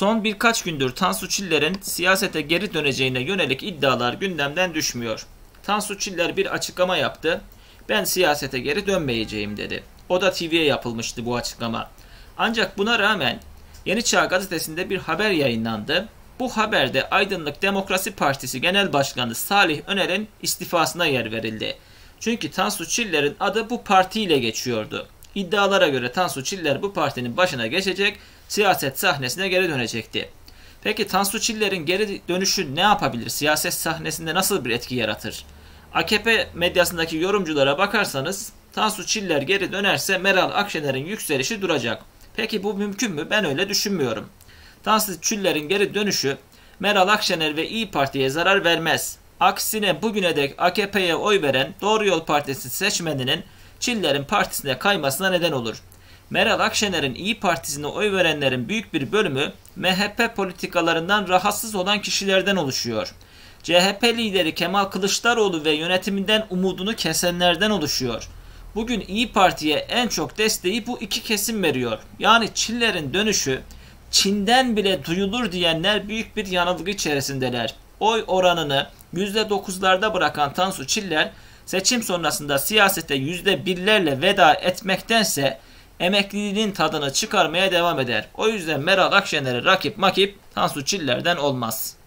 Son birkaç gündür Tansu Çiller'in siyasete geri döneceğine yönelik iddialar gündemden düşmüyor. Tansu Çiller bir açıklama yaptı. Ben siyasete geri dönmeyeceğim dedi. Oda TV'ye yapılmıştı bu açıklama. Ancak buna rağmen Yeni Çağ Gazetesi'nde bir haber yayınlandı. Bu haberde Aydınlık Demokrasi Partisi Genel Başkanı Salih Öner'in istifasına yer verildi. Çünkü Tansu Çiller'in adı bu partiyle geçiyordu. İddialara göre Tansu Çiller bu partinin başına geçecek, siyaset sahnesine geri dönecekti. Peki Tansu Çiller'in geri dönüşü ne yapabilir? Siyaset sahnesinde nasıl bir etki yaratır? AKP medyasındaki yorumculara bakarsanız Tansu Çiller geri dönerse Meral Akşener'in yükselişi duracak. Peki bu mümkün mü? Ben öyle düşünmüyorum. Tansu Çiller'in geri dönüşü Meral Akşener ve İYİ Parti'ye zarar vermez. Aksine bugüne dek AKP'ye oy veren Doğru Yol Partisi seçmeninin Çiller'in partisine kaymasına neden olur. Meral Akşener'in İYİ Partisi'ne oy verenlerin büyük bir bölümü MHP politikalarından rahatsız olan kişilerden oluşuyor. CHP lideri Kemal Kılıçdaroğlu ve yönetiminden umudunu kesenlerden oluşuyor. Bugün İYİ Parti'ye en çok desteği bu iki kesim veriyor. Yani Çiller'in dönüşü Çin'den bile duyulur diyenler büyük bir yanılgı içerisindeler. Oy oranını %9'larda bırakan Tansu Çiller seçim sonrasında siyasete %1'lerle veda etmektense emekliliğinin tadını çıkarmaya devam eder. O yüzden Meral Akşener'e rakip Tansu Çiller'den olmaz.